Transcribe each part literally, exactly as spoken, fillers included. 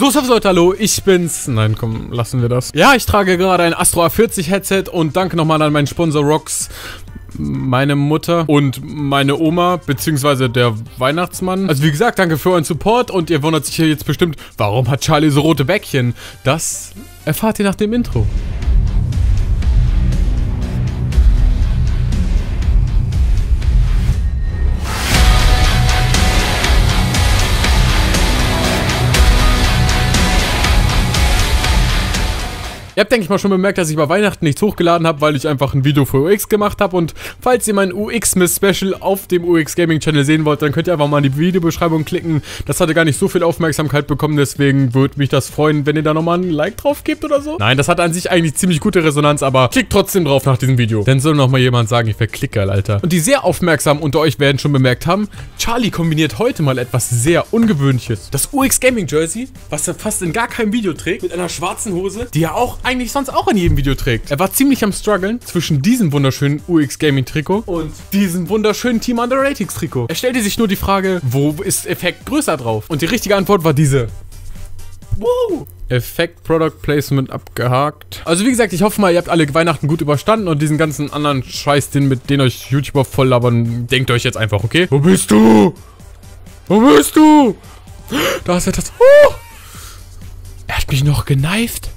So, servus Leute, hallo, ich bin's. Nein, komm, lassen wir das. Ja, ich trage gerade ein Astro A vierzig Headset und danke nochmal an meinen Sponsor Rocks, meine Mutter und meine Oma, beziehungsweise der Weihnachtsmann. Also wie gesagt, danke für euren Support und ihr wundert sich hier jetzt bestimmt, warum hat Charly so rote Bäckchen? Das erfahrt ihr nach dem Intro. Ihr habt, denke ich mal, schon bemerkt, dass ich über Weihnachten nichts hochgeladen habe, weil ich einfach ein Video für U X gemacht habe. Und falls ihr mein U X-Miss-Special auf dem U X Gaming Channel sehen wollt, dann könnt ihr einfach mal in die Videobeschreibung klicken. Das hatte gar nicht so viel Aufmerksamkeit bekommen, deswegen würde mich das freuen, wenn ihr da nochmal ein Like drauf gebt oder so. Nein, das hat an sich eigentlich ziemlich gute Resonanz, aber klickt trotzdem drauf nach diesem Video. Denn soll nochmal jemand sagen, ich wäre klickgeil, Alter. Und die sehr aufmerksamen unter euch werden schon bemerkt haben, Charly kombiniert heute mal etwas sehr Ungewöhnliches. Das U X Gaming Jersey, was er fast in gar keinem Video trägt, mit einer schwarzen Hose, die er auch eigentlich sonst auch in jedem Video trägt. Er war ziemlich am struggeln zwischen diesem wunderschönen U X Gaming Trikot und diesem wunderschönen Team Underratix Trikot. Er stellte sich nur die Frage, wo ist Effekt größer drauf? Und die richtige Antwort war diese. Wow! Effekt Product Placement abgehakt. Also wie gesagt, ich hoffe mal, ihr habt alle Weihnachten gut überstanden und diesen ganzen anderen Scheiß, den mit den euch YouTuber voll labern, denkt euch jetzt einfach, okay? Wo bist du? Wo bist du? Da ist etwas. Oh! Er hat mich noch geneift.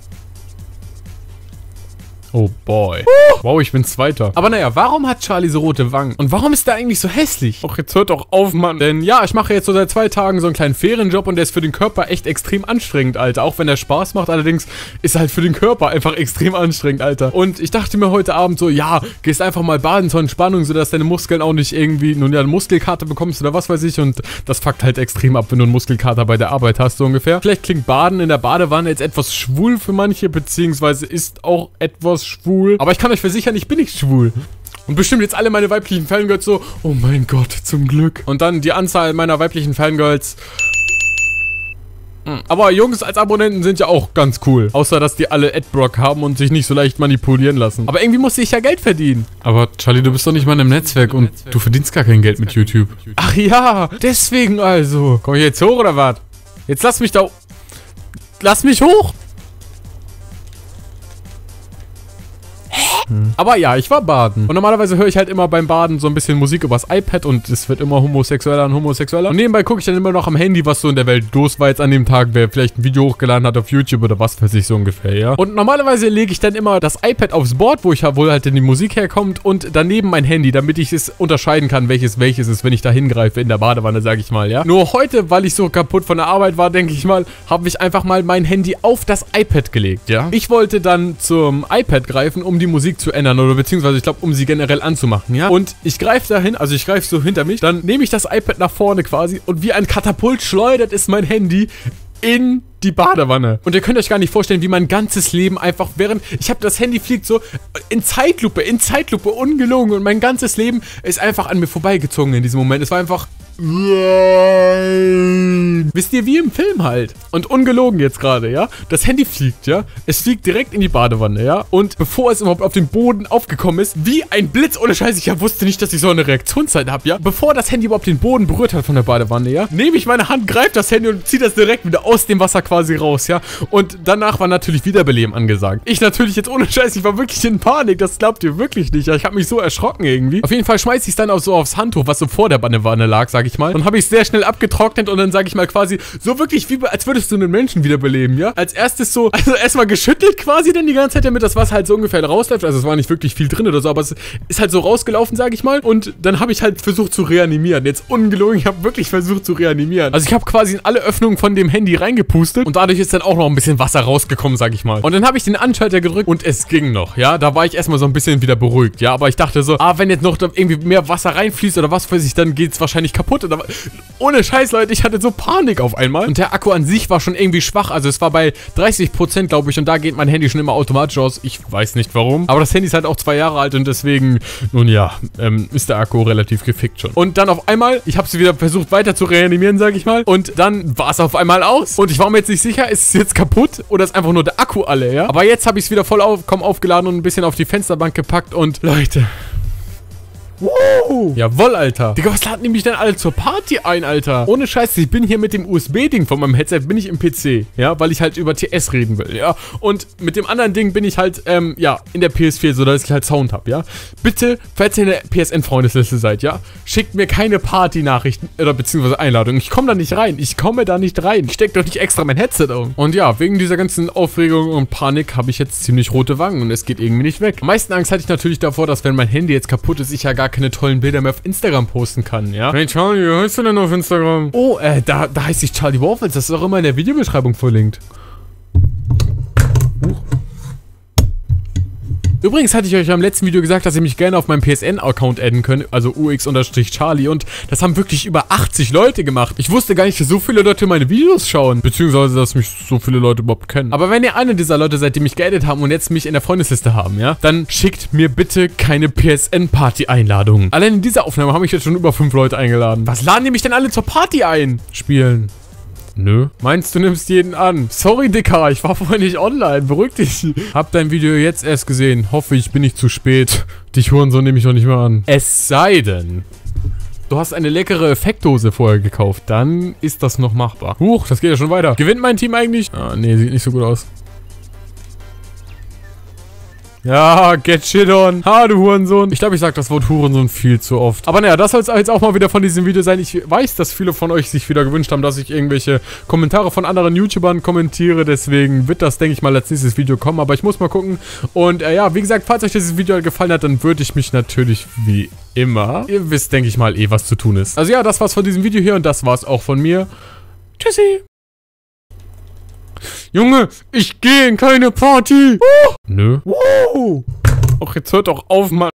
Oh boy. Uh! Wow, ich bin Zweiter. Aber naja, warum hat Charly so rote Wangen? Und warum ist der eigentlich so hässlich? Och, jetzt hört doch auf, Mann. Denn ja, ich mache jetzt so seit zwei Tagen so einen kleinen Ferienjob und der ist für den Körper echt extrem anstrengend, Alter. Auch wenn der Spaß macht, allerdings ist er halt für den Körper einfach extrem anstrengend, Alter. Und ich dachte mir heute Abend so, ja, gehst einfach mal baden zur Entspannung, sodass deine Muskeln auch nicht irgendwie, nun ja, eine Muskelkater bekommst oder was weiß ich. Und das fuckt halt extrem ab, wenn du einen Muskelkater bei der Arbeit hast, so ungefähr. Vielleicht klingt Baden in der Badewanne jetzt etwas schwul für manche, beziehungsweise ist auch etwas schwul. Aber ich kann euch versichern, ich bin nicht schwul. Und bestimmt jetzt alle meine weiblichen Fangirls so, oh mein Gott, zum Glück. Und dann die Anzahl meiner weiblichen Fangirls. Aber Jungs als Abonnenten sind ja auch ganz cool. Außer, dass die alle Adblock haben und sich nicht so leicht manipulieren lassen. Aber irgendwie musste ich ja Geld verdienen. Aber Charly, du bist doch nicht mal im Netzwerk und du verdienst gar kein Geld mit YouTube. Ach ja, deswegen also. Komm ich jetzt hoch oder was? Jetzt lass mich da... Lass mich hoch! Aber ja, ich war baden. Und normalerweise höre ich halt immer beim Baden so ein bisschen Musik übers iPad und es wird immer homosexueller und homosexueller. Und nebenbei gucke ich dann immer noch am Handy, was so in der Welt los war jetzt an dem Tag, wer vielleicht ein Video hochgeladen hat auf YouTube oder was weiß ich so ungefähr, ja. Und normalerweise lege ich dann immer das iPad aufs Board, wo ich wohl halt in die Musik herkommt und daneben mein Handy, damit ich es unterscheiden kann, welches welches ist, wenn ich da hingreife in der Badewanne, sage ich mal, ja. Nur heute, weil ich so kaputt von der Arbeit war, denke ich mal, habe ich einfach mal mein Handy auf das iPad gelegt, ja. Ich wollte dann zum iPad greifen, um die Musik zu ändern oder beziehungsweise ich glaube, um sie generell anzumachen, ja. Und ich greife dahin, also ich greife so hinter mich, dann nehme ich das iPad nach vorne quasi und wie ein Katapult schleudert es mein Handy in die Badewanne. Und ihr könnt euch gar nicht vorstellen, wie mein ganzes Leben einfach während... Ich habe das Handy fliegt so in Zeitlupe, in Zeitlupe, ungelogen. Und mein ganzes Leben ist einfach an mir vorbeigezogen in diesem Moment. Es war einfach... Wisst ihr, wie im Film halt. Und ungelogen jetzt gerade, ja. Das Handy fliegt, ja. Es fliegt direkt in die Badewanne, ja. Und bevor es überhaupt auf den Boden aufgekommen ist, wie ein Blitz, ohne Scheiß, ich ja wusste nicht, dass ich so eine Reaktionszeit habe, ja. Bevor das Handy überhaupt den Boden berührt hat von der Badewanne, ja, nehme ich meine Hand, greife das Handy und ziehe das direkt wieder aus dem Wasser quasi quasi raus, ja. Und danach war natürlich Wiederbeleben angesagt. Ich natürlich jetzt ohne Scheiß, ich war wirklich in Panik, das glaubt ihr wirklich nicht, ja. Ich habe mich so erschrocken irgendwie. Auf jeden Fall schmeiße ich es dann auch so aufs Handtuch, was so vor der Badewanne lag, sage ich mal. Dann habe ich es sehr schnell abgetrocknet und dann sage ich mal quasi so wirklich, wie als würdest du einen Menschen wiederbeleben, ja. Als erstes so, also erstmal geschüttelt quasi dann die ganze Zeit, damit das Wasser halt so ungefähr rausläuft. Also es war nicht wirklich viel drin oder so, aber es ist halt so rausgelaufen, sage ich mal. Und dann habe ich halt versucht zu reanimieren. Jetzt ungelogen, ich habe wirklich versucht zu reanimieren. Also ich habe quasi in alle Öffnungen von dem Handy reingepustet. Und dadurch ist dann auch noch ein bisschen Wasser rausgekommen, sag ich mal. Und dann habe ich den Anschalter gedrückt und es ging noch, ja. Da war ich erstmal so ein bisschen wieder beruhigt, ja. Aber ich dachte so, ah, wenn jetzt noch irgendwie mehr Wasser reinfließt oder was weiß ich, dann geht es wahrscheinlich kaputt. Oder ohne Scheiß, Leute, ich hatte so Panik auf einmal. Und der Akku an sich war schon irgendwie schwach. Also es war bei dreißig Prozent, glaube ich. Und da geht mein Handy schon immer automatisch aus. Ich weiß nicht warum. Aber das Handy ist halt auch zwei Jahre alt und deswegen, nun ja, ähm, ist der Akku relativ gefickt schon. Und dann auf einmal, ich habe sie wieder versucht weiter zu reanimieren, sag ich mal. Und dann war es auf einmal aus. Und ich war mir jetzt nicht sicher, ist es jetzt kaputt oder ist einfach nur der Akku alle, ja? Aber jetzt habe ich es wieder voll auf, komm, aufgeladen und ein bisschen auf die Fensterbank gepackt und Leute, Wow. Jawohl, Alter. Digga, was laden die mich denn alle zur Party ein, Alter? Ohne Scheiß, ich bin hier mit dem U S B-Ding von meinem Headset, bin ich im P C. Ja, weil ich halt über T S reden will, ja. Und mit dem anderen Ding bin ich halt, ähm, ja, in der P S vier, so dass ich halt Sound habe, ja. Bitte, falls ihr in der P S N-Freundesliste seid, ja, schickt mir keine Party-Nachrichten oder beziehungsweise Einladungen. Ich komme da nicht rein. Ich komme da nicht rein. Ich steck doch nicht extra mein Headset um. Und ja, wegen dieser ganzen Aufregung und Panik habe ich jetzt ziemlich rote Wangen und es geht irgendwie nicht weg. Am meisten Angst hatte ich natürlich davor, dass wenn mein Handy jetzt kaputt ist, ich ja gar keine tollen Bilder mehr auf Instagram posten kann, ja? Hey Charly, wie heißt du denn auf Instagram? Oh, äh, da, da heißt ich Charly Waffels. Das ist auch immer in der Videobeschreibung verlinkt. Huch. Übrigens hatte ich euch am letzten Video gesagt, dass ihr mich gerne auf meinem P S N-Account adden könnt, also U X Charly, und das haben wirklich über achtzig Leute gemacht. Ich wusste gar nicht, dass so viele Leute meine Videos schauen, beziehungsweise, dass mich so viele Leute überhaupt kennen. Aber wenn ihr einer dieser Leute seid, die mich geaddet haben und jetzt mich in der Freundesliste haben, ja, dann schickt mir bitte keine P S N-Party-Einladungen. Allein in dieser Aufnahme habe ich jetzt schon über fünf Leute eingeladen. Was laden die mich denn alle zur Party ein? Spielen. Nö. Meinst du, nimmst jeden an? Sorry, Dicker, ich war vorhin nicht online. Beruhig dich. Hab dein Video jetzt erst gesehen. Hoffe, ich bin nicht zu spät. Dich Hurensohn nehme ich noch nicht mal an. Es sei denn, du hast eine leckere Effektdose vorher gekauft. Dann ist das noch machbar. Huch, das geht ja schon weiter. Gewinnt mein Team eigentlich? Ah, nee, sieht nicht so gut aus. Ja, get shit on. Ha, du Hurensohn. Ich glaube, ich sage das Wort Hurensohn viel zu oft. Aber naja, das soll es jetzt auch mal wieder von diesem Video sein. Ich weiß, dass viele von euch sich wieder gewünscht haben, dass ich irgendwelche Kommentare von anderen YouTubern kommentiere. Deswegen wird das, denke ich mal, als nächstes Video kommen. Aber ich muss mal gucken. Und äh, ja, wie gesagt, falls euch dieses Video gefallen hat, dann würde ich mich natürlich wie immer... Ihr wisst, denke ich mal, eh, was zu tun ist. Also ja, das war's von diesem Video hier und das war's auch von mir. Tschüssi. Junge, ich gehe in keine Party. Oh. Nö. Wow. Och, jetzt hört doch auf, Mann.